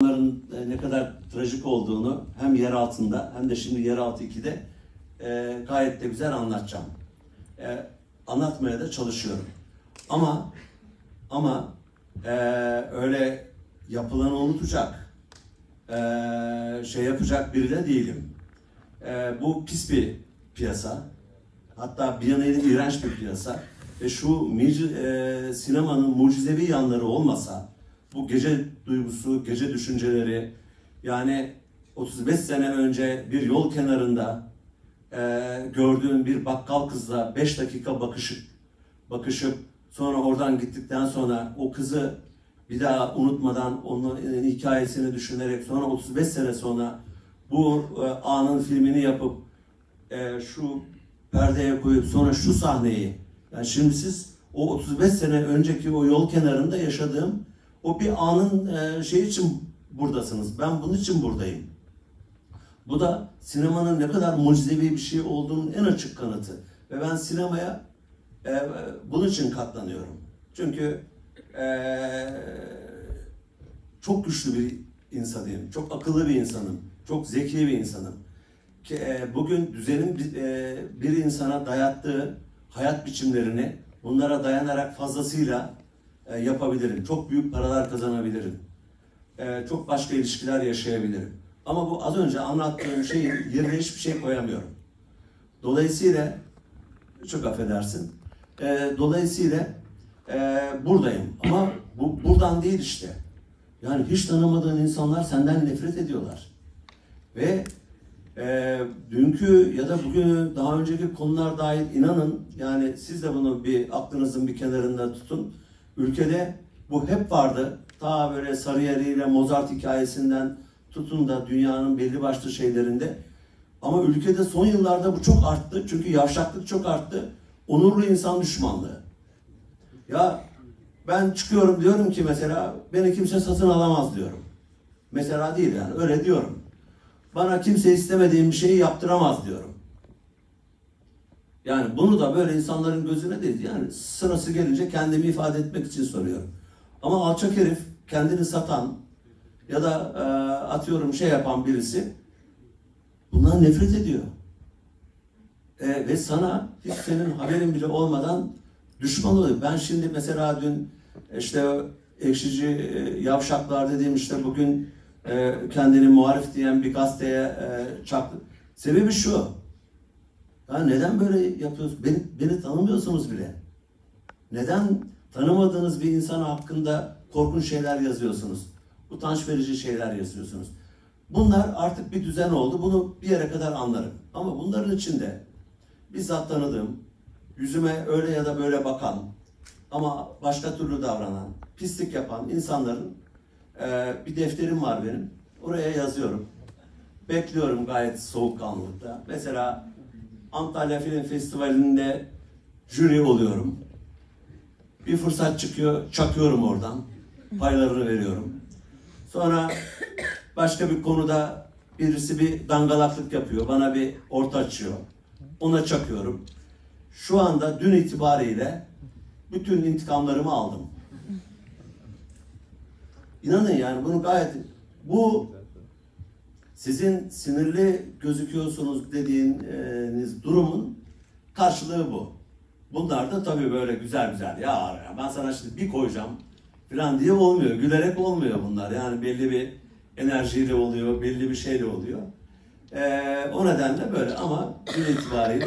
Bunların ne kadar trajik olduğunu hem yer altında hem de şimdi Yeraltı 2'de gayet de güzel anlatacağım. Anlatmaya da çalışıyorum. Ama öyle yapılanı unutacak, şey yapacak biri de değilim. Bu pis bir piyasa. Hatta bir yanıyla iğrenç bir piyasa. Ve şu sinemanın mucizevi yanları olmasa, bu gece duygusu, gece düşünceleri, yani 35 sene önce bir yol kenarında gördüğün bir bakkal kızla 5 dakika bakışıp sonra oradan gittikten sonra o kızı bir daha unutmadan onun hikayesini düşünerek sonra 35 sene sonra bu anın filmini yapıp şu perdeye koyup sonra şu sahneyi, yani şimdi siz o 35 sene önceki o yol kenarında yaşadığım o bir anın şey için buradasınız. Ben bunun için buradayım. Bu da sinemanın ne kadar mucizevi bir şey olduğunun en açık kanıtı. Ve ben sinemaya bunun için katlanıyorum. Çünkü çok güçlü bir insanım. Çok akıllı bir insanım. Çok zeki bir insanım. Ki, bugün düzenin bir insana dayattığı hayat biçimlerini bunlara dayanarak fazlasıyla yapabilirim. Çok büyük paralar kazanabilirim. Çok başka ilişkiler yaşayabilirim. Ama bu az önce anlattığım şeyin yerine hiçbir şey koyamıyorum. Dolayısıyla çok affedersin. Dolayısıyla buradayım. Ama bu buradan değil işte. Yani hiç tanımadığın insanlar senden nefret ediyorlar. Ve dünkü ya da bugün daha önceki konular dahil inanın, yani siz de bunu bir aklınızın bir kenarında tutun. Ülkede bu hep vardı. Ta böyle Sarıyer'iyle Mozart hikayesinden tutun da dünyanın belli başlı şeylerinde. Ama ülkede son yıllarda bu çok arttı. Çünkü yavşaklık çok arttı. Onurlu insan düşmanlığı. Ya ben çıkıyorum diyorum ki mesela beni kimse satın alamaz diyorum. Mesela değil yani, öyle diyorum. Bana kimse istemediğim bir şeyi yaptıramaz diyorum. Yani bunu da böyle insanların gözüne değil, yani sırası gelince kendimi ifade etmek için soruyorum. Ama alçak herif, kendini satan ya da atıyorum şey yapan birisi bundan nefret ediyor. Ve sana hiç senin haberin bile olmadan düşman oluyor. Ben şimdi mesela dün işte ekşici yavşaklar dediğim, işte bugün kendini muharif diyen bir gazeteye çaktım. Sebebi şu. Ya neden böyle yapıyorsunuz? Beni tanımıyorsunuz bile. Neden tanımadığınız bir insan hakkında korkunç şeyler yazıyorsunuz? Utanç verici şeyler yazıyorsunuz. Bunlar artık bir düzen oldu. Bunu bir yere kadar anlarım. Ama bunların içinde bizzat tanıdığım, yüzüme öyle ya da böyle bakan ama başka türlü davranan, pislik yapan insanların bir defterim var benim. Oraya yazıyorum. Bekliyorum gayet soğukkanlılıkla. Mesela Antalya Film Festivali'nde jüri oluyorum. Bir fırsat çıkıyor, çakıyorum oradan. Paylarını veriyorum. Sonra başka bir konuda birisi bir dangalaklık yapıyor. Bana bir orta açıyor. Ona çakıyorum. Şu anda dün itibariyle bütün intikamlarımı aldım. İnanın yani bunu gayet... Bu sizin sinirli gözüküyorsunuz dediğiniz durumun karşılığı bu. Bunlar da tabii böyle güzel güzel, ya ben sana şimdi bir koyacağım falan diye olmuyor. Gülerek olmuyor bunlar. Yani belli bir enerjiyle oluyor, belli bir şeyle oluyor. O nedenle böyle, ama bir itibariyle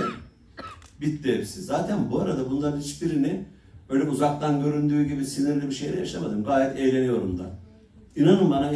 bitti hepsi. Zaten bu arada bunların hiçbirini öyle uzaktan göründüğü gibi sinirli bir şeyle yaşamadım. Gayet eğleniyorum da. İnanın bana